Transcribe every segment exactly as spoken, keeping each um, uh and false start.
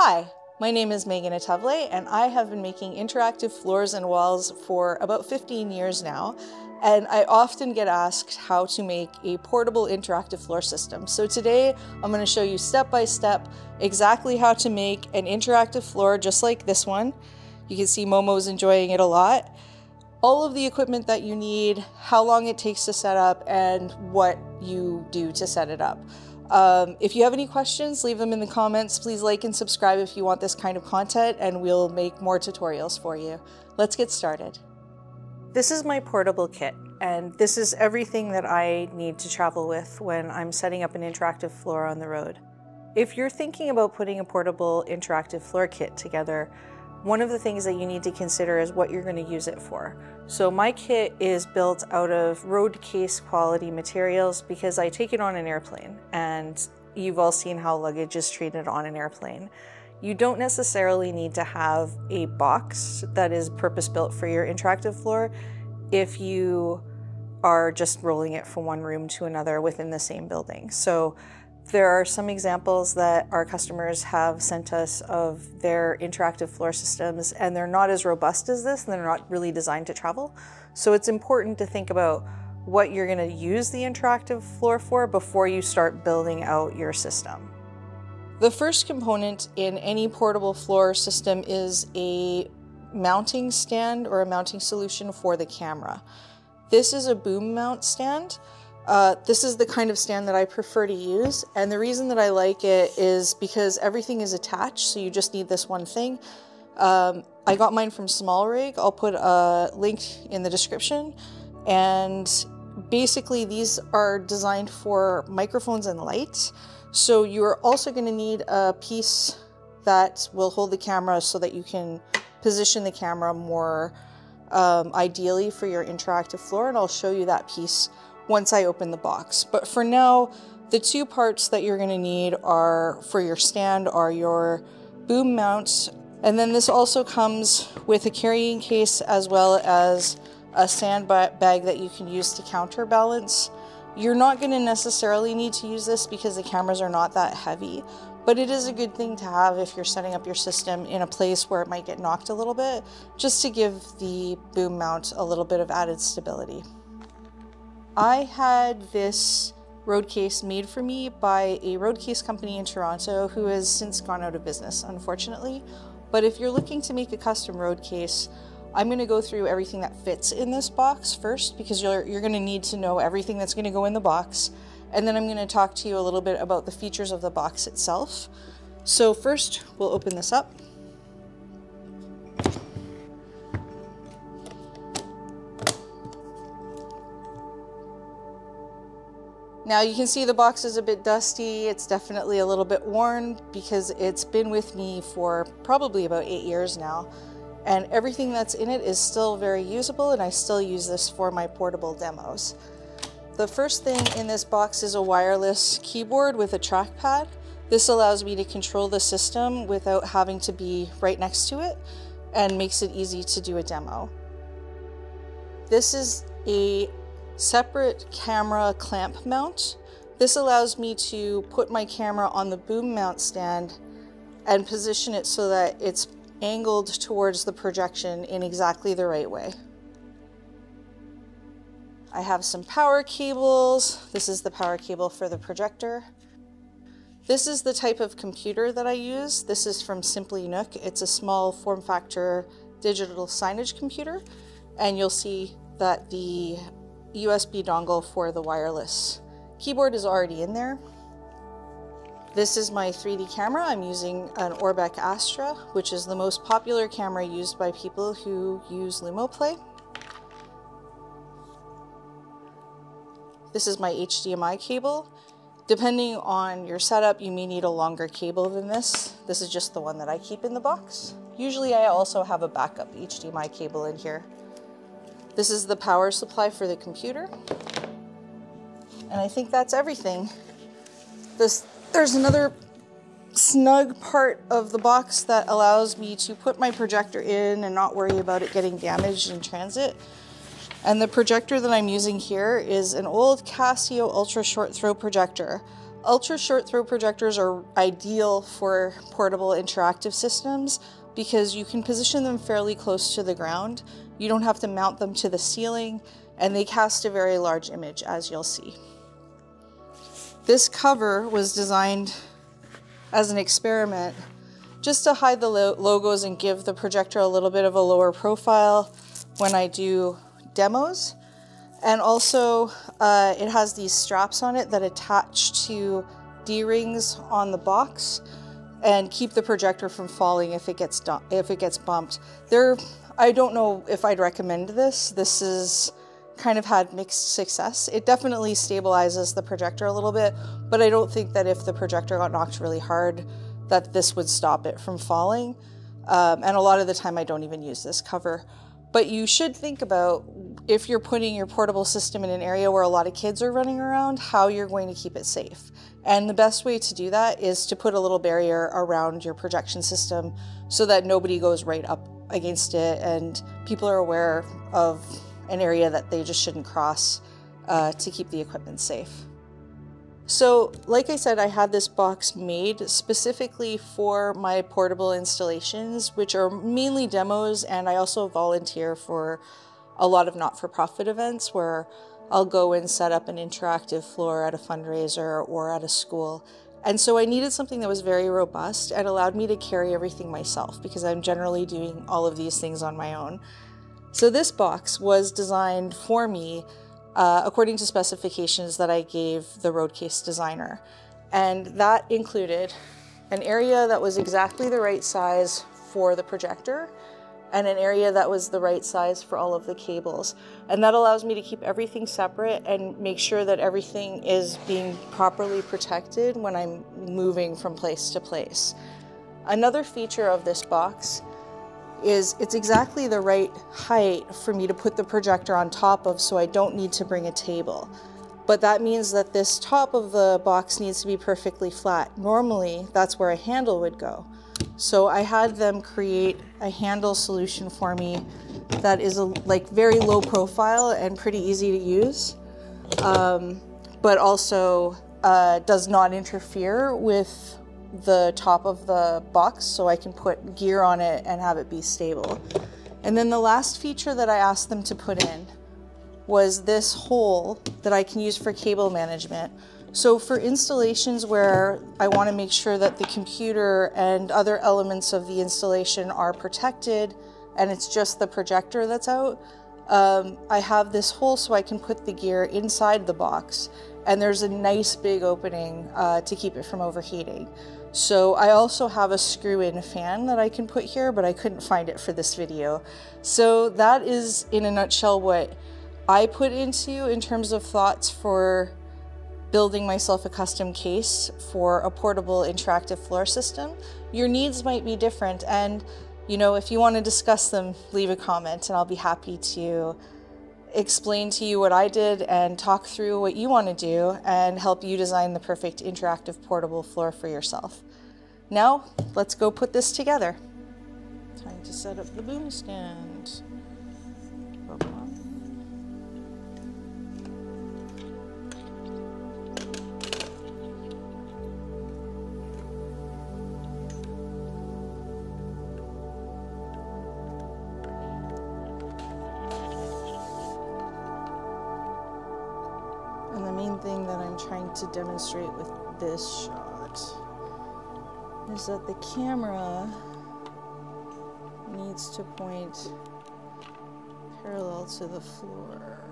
Hi, my name is Megan Atavle, and I have been making interactive floors and walls for about fifteen years now, and I often get asked how to make a portable interactive floor system. So today, I'm going to show you step by step exactly how to make an interactive floor just like this one. You can see Momo's enjoying it a lot. All of the equipment that you need, how long it takes to set up, and what you do to set it up. Um, if you have any questions, leave them in the comments. Please like and subscribe if you want this kind of content, and we'll make more tutorials for you. Let's get started. This is my portable kit, and this is everything that I need to travel with when I'm setting up an interactive floor on the road. If you're thinking about putting a portable interactive floor kit together, one of the things that you need to consider is what you're going to use it for. So my kit is built out of road case quality materials because I take it on an airplane, and you've all seen how luggage is treated on an airplane. You don't necessarily need to have a box that is purpose-built for your interactive floor if you are just rolling it from one room to another within the same building. So there are some examples that our customers have sent us of their interactive floor systems, and they're not as robust as this, and they're not really designed to travel. So it's important to think about what you're going to use the interactive floor for before you start building out your system. The first component in any portable floor system is a mounting stand or a mounting solution for the camera. This is a boom mount stand. Uh, this is the kind of stand that I prefer to use, and the reason that I like it is because everything is attached, so you just need this one thing. Um, I got mine from SmallRig. I'll put a link in the description, and basically these are designed for microphones and lights, so you're also going to need a piece that will hold the camera so that you can position the camera more um, ideally for your interactive floor, and I'll show you that piece once I open the box. But for now, the two parts that you're gonna need are for your stand are your boom mount. And then this also comes with a carrying case as well as a sand bag that you can use to counterbalance. You're not gonna necessarily need to use this because the cameras are not that heavy, but it is a good thing to have if you're setting up your system in a place where it might get knocked a little bit, just to give the boom mount a little bit of added stability. I had this road case made for me by a road case company in Toronto who has since gone out of business, unfortunately. But if you're looking to make a custom road case, I'm going to go through everything that fits in this box first, because you're, you're going to need to know everything that's going to go in the box. And then I'm going to talk to you a little bit about the features of the box itself. So first, we'll open this up. Now you can see the box is a bit dusty. It's definitely a little bit worn because it's been with me for probably about eight years now. And everything that's in it is still very usable, and I still use this for my portable demos. The first thing in this box is a wireless keyboard with a trackpad. This allows me to control the system without having to be right next to it, and makes it easy to do a demo. This is a separate camera clamp mount. This allows me to put my camera on the boom mount stand and position it so that it's angled towards the projection in exactly the right way. I have some power cables. This is the power cable for the projector. This is the type of computer that I use. This is from Simply N U C. It's a small form factor digital signage computer, and you'll see that the U S B dongle for the wireless keyboard is already in there. This is my three D camera. I'm using an Orbbec Astra, which is the most popular camera used by people who use LumoPlay. This is my H D M I cable. Depending on your setup, you may need a longer cable than this. This is just the one that I keep in the box. Usually I also have a backup H D M I cable in here. This is the power supply for the computer. And I think that's everything. This, there's another snug part of the box that allows me to put my projector in and not worry about it getting damaged in transit. And the projector that I'm using here is an old Casio Ultra Short Throw Projector. Ultra Short Throw Projectors are ideal for portable interactive systems because you can position them fairly close to the ground. You don't have to mount them to the ceiling, and they cast a very large image, as you'll see. This cover was designed as an experiment just to hide the lo logos and give the projector a little bit of a lower profile when I do demos. And also uh, it has these straps on it that attach to D-rings on the box and keep the projector from falling if it gets if it gets bumped. There, I don't know if I'd recommend this. This is kind of had mixed success. It definitely stabilizes the projector a little bit, but I don't think that if the projector got knocked really hard that this would stop it from falling. Um, and a lot of the time I don't even use this cover. But you should think about, if you're putting your portable system in an area where a lot of kids are running around, how you're going to keep it safe. And the best way to do that is to put a little barrier around your projection system so that nobody goes right up against it and people are aware of an area that they just shouldn't cross uh, to keep the equipment safe. So, like I said, I had this box made specifically for my portable installations, which are mainly demos, and I also volunteer for a lot of not-for-profit events where I'll go and set up an interactive floor at a fundraiser or at a school. And so I needed something that was very robust and allowed me to carry everything myself because I'm generally doing all of these things on my own. So this box was designed for me uh, according to specifications that I gave the Roadcase designer. And that included an area that was exactly the right size for the projector and an area that was the right size for all of the cables. And that allows me to keep everything separate and make sure that everything is being properly protected when I'm moving from place to place. Another feature of this box is it's exactly the right height for me to put the projector on top of, so I don't need to bring a table. But that means that this top of the box needs to be perfectly flat. Normally, that's where a handle would go. So I had them create a handle solution for me that is a, like very low profile and pretty easy to use, um, but also uh, does not interfere with the top of the box, so I can put gear on it and have it be stable. And then the last feature that I asked them to put in was this hole that I can use for cable management. So for installations where I want to make sure that the computer and other elements of the installation are protected and it's just the projector that's out, um, I have this hole so I can put the gear inside the box, and there's a nice big opening uh, to keep it from overheating. So I also have a screw-in fan that I can put here, but I couldn't find it for this video. So that is, in a nutshell, what I put into in terms of thoughts for building myself a custom case for a portable interactive floor system. Your needs might be different, and you know, if you want to discuss them, leave a comment and I'll be happy to explain to you what I did and talk through what you want to do and help you design the perfect interactive portable floor for yourself. Now, let's go put this together. Time to set up the boom stand. To demonstrate with this shot is that the camera needs to point parallel to the floor.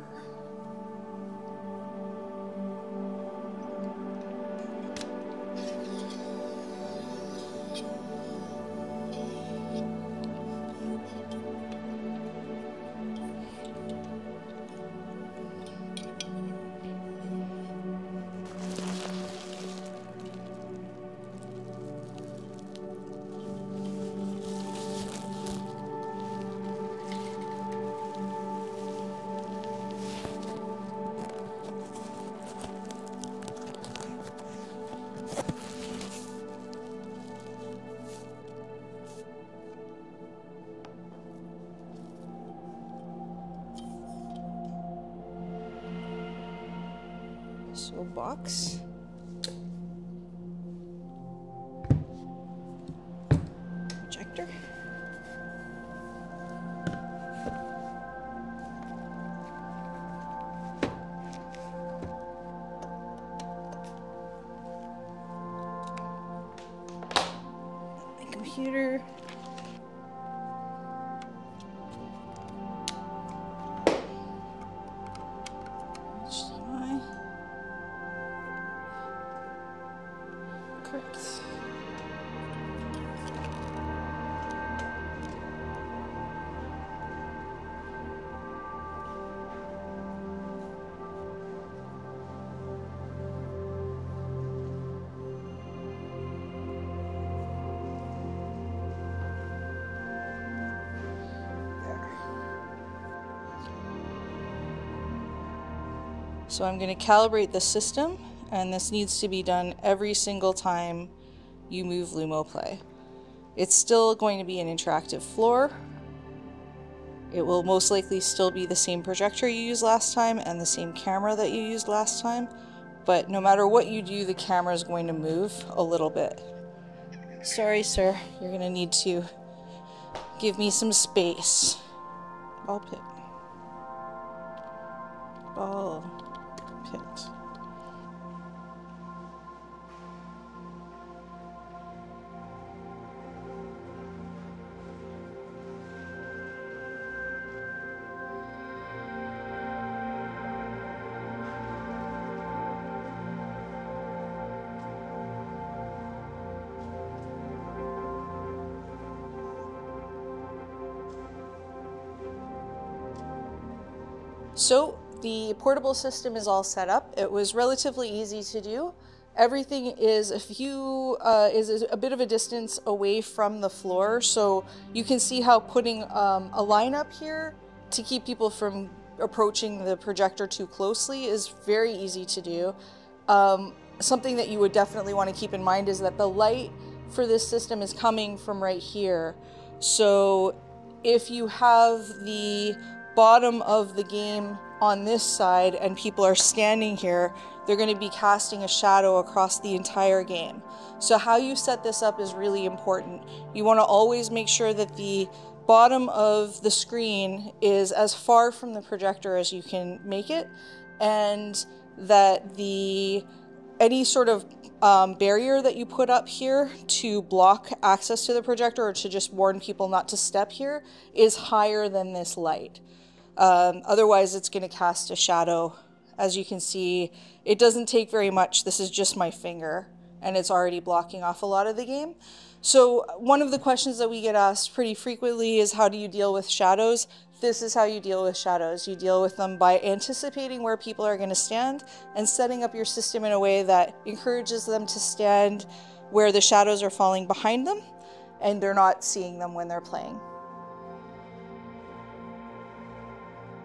Box computer. H D M I. Correct. So I'm going to calibrate the system, and this needs to be done every single time you move LumoPlay. It's still going to be an interactive floor. It will most likely still be the same projector you used last time and the same camera that you used last time, but no matter what you do, the camera is going to move a little bit. Sorry, sir, you're going to need to give me some space. Ball pit. Ball. Pit. So the portable system is all set up. It was relatively easy to do. Everything is a few, uh, is a bit of a distance away from the floor, so you can see how putting um, a line up here to keep people from approaching the projector too closely is very easy to do. Um, something that you would definitely want to keep in mind is that the light for this system is coming from right here. So if you have the bottom of the game on this side and people are standing here, they're going to be casting a shadow across the entire game. So how you set this up is really important. You want to always make sure that the bottom of the screen is as far from the projector as you can make it, and that the any sort of um, barrier that you put up here to block access to the projector or to just warn people not to step here is higher than this light. Um, otherwise, it's going to cast a shadow. As you can see, it doesn't take very much. This is just my finger, and it's already blocking off a lot of the game. So one of the questions that we get asked pretty frequently is, how do you deal with shadows? This is how you deal with shadows. You deal with them by anticipating where people are going to stand and setting up your system in a way that encourages them to stand where the shadows are falling behind them, and they're not seeing them when they're playing.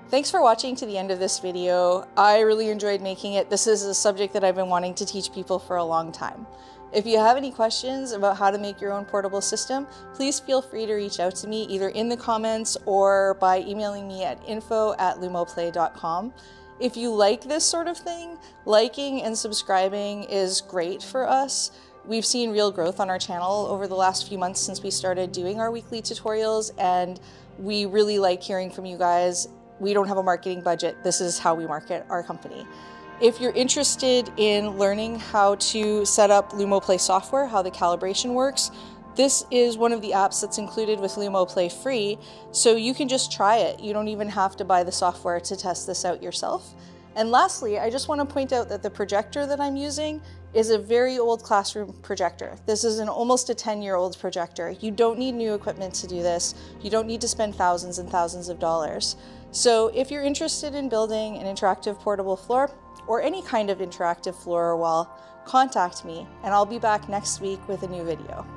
Thanks for watching to the end of this video. I really enjoyed making it. This is a subject that I've been wanting to teach people for a long time. If you have any questions about how to make your own portable system, please feel free to reach out to me either in the comments or by emailing me at info at lumoplay dot com. If you like this sort of thing, liking and subscribing is great for us. We've seen real growth on our channel over the last few months since we started doing our weekly tutorials, and we really like hearing from you guys. We don't have a marketing budget. This is how we market our company. If you're interested in learning how to set up LumoPlay software, how the calibration works, this is one of the apps that's included with LumoPlay free, so you can just try it. You don't even have to buy the software to test this out yourself. And lastly, I just want to point out that the projector that I'm using is a very old classroom projector. This is an almost a ten year old projector. You don't need new equipment to do this. You don't need to spend thousands and thousands of dollars. So if you're interested in building an interactive portable floor or any kind of interactive floor or wall, contact me, and I'll be back next week with a new video.